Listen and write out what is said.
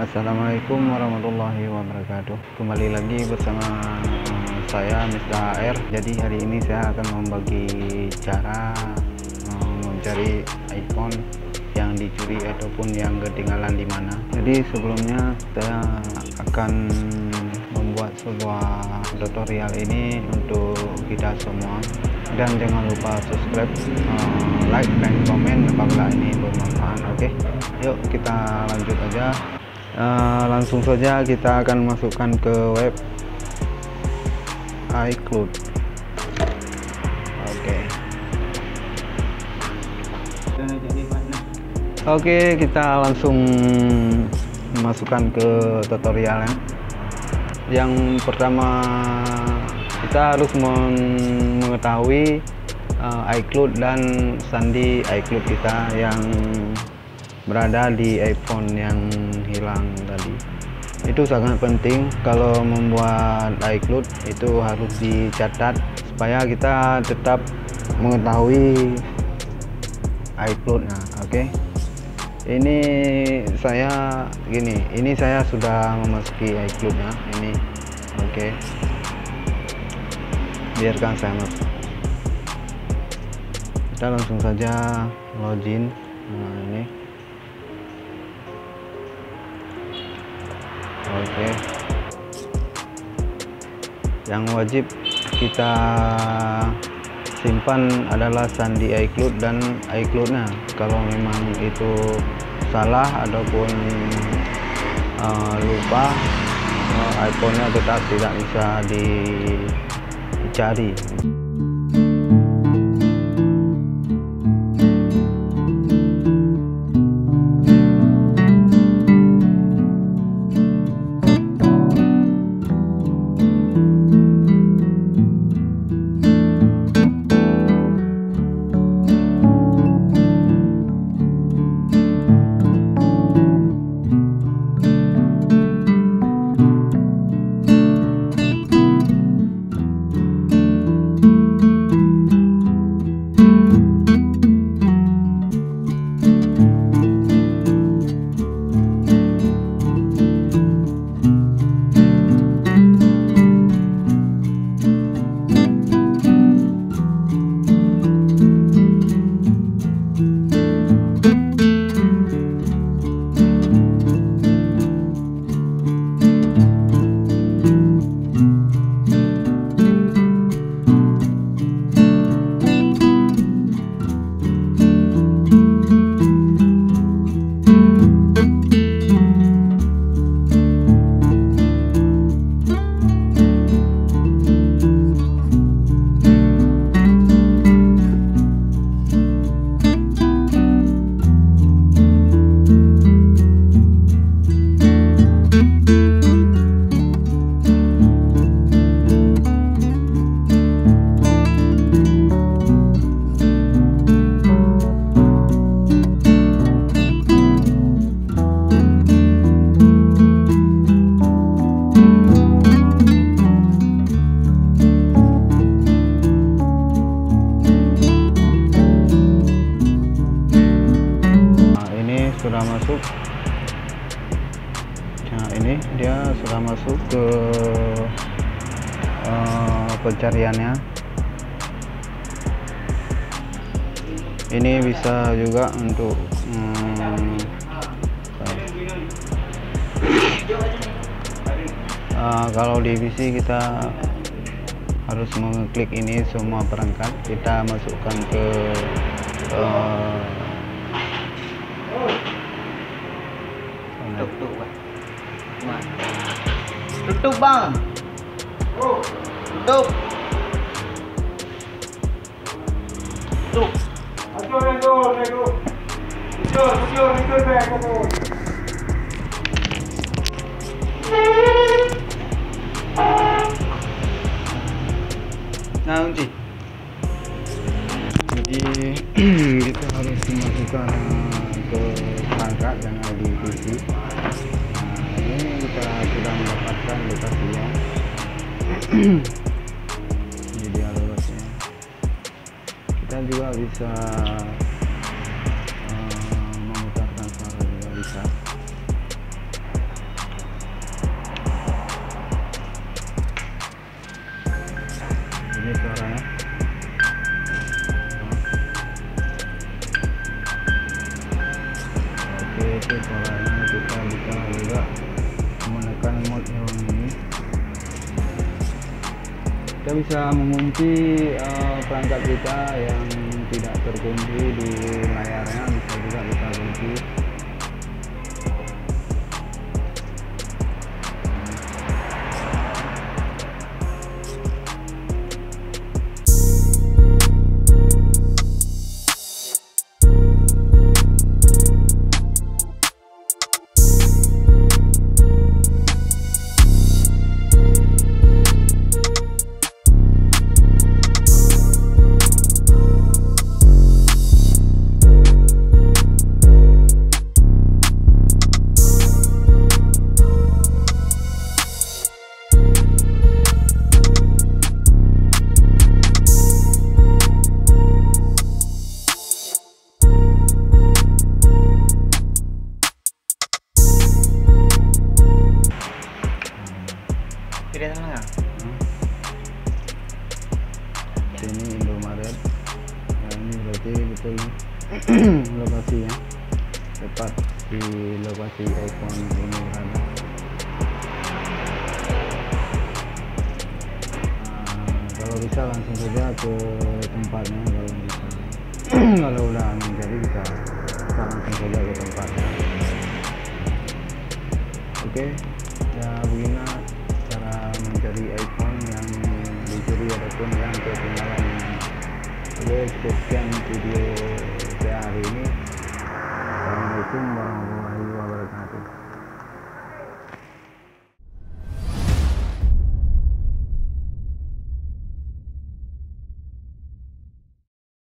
Assalamualaikum warahmatullahi wabarakatuh. Kembali lagi bersama saya Mr. Air. Jadi hari ini saya akan membagi cara mencari iPhone yang dicuri ataupun yang ketinggalan di mana. Jadi sebelumnya saya akan membuat sebuah tutorial ini untuk kita semua. Dan jangan lupa subscribe, like, dan komen apabila ini bermanfaat. Oke, yuk kita lanjut aja. Langsung saja kita akan masukkan ke web iCloud. Oke, kita langsung masukkan ke tutorialnya. Yang pertama, kita harus mengetahui iCloud dan sandi iCloud kita yang berada di iPhone yang hilang tadi. Itu sangat penting. Kalau membuat iCloud itu harus dicatat supaya kita tetap mengetahui iCloudnya. Oke, ini saya saya sudah memasuki iCloudnya ini. Oke, biarkan saya masuk. Kita langsung saja login. Nah, ini oke. Yang wajib kita simpan adalah sandi iCloud dan iCloudnya. Kalau memang itu salah ataupun lupa, iPhone-nya tetap tidak bisa dicari. Masuk ke pencariannya. Ini bisa juga untuk kalau di PC kita harus mengklik ini semua perangkat, kita masukkan ke tutup bang, tutup. Nah, nanti. Jadi kita harus masukkan ke perangkat yang ada di PC. Kita sudah mendapatkan lokasinya. Ini dia lokasinya. Kita juga bisa memutarkan suara, juga bisa. Kita bisa mengunci perangkat kita yang tidak terkunci di layarnya, bisa juga kita kunci. Ini Indomaret. Nah, ini berarti betul lokasinya tepat di lokasi iPhone ini berada. Kalau bisa langsung saja ke tempatnya, kalau bisa. Kalau udah angin jadi kita langsung saja ke tempatnya. Oke, ya begini cara mencari iPhone yang dicuri ataupun yang ketinggalan. Oke, sekian video saya hari ini. Assalamualaikum warahmatullahi wabarakatuh.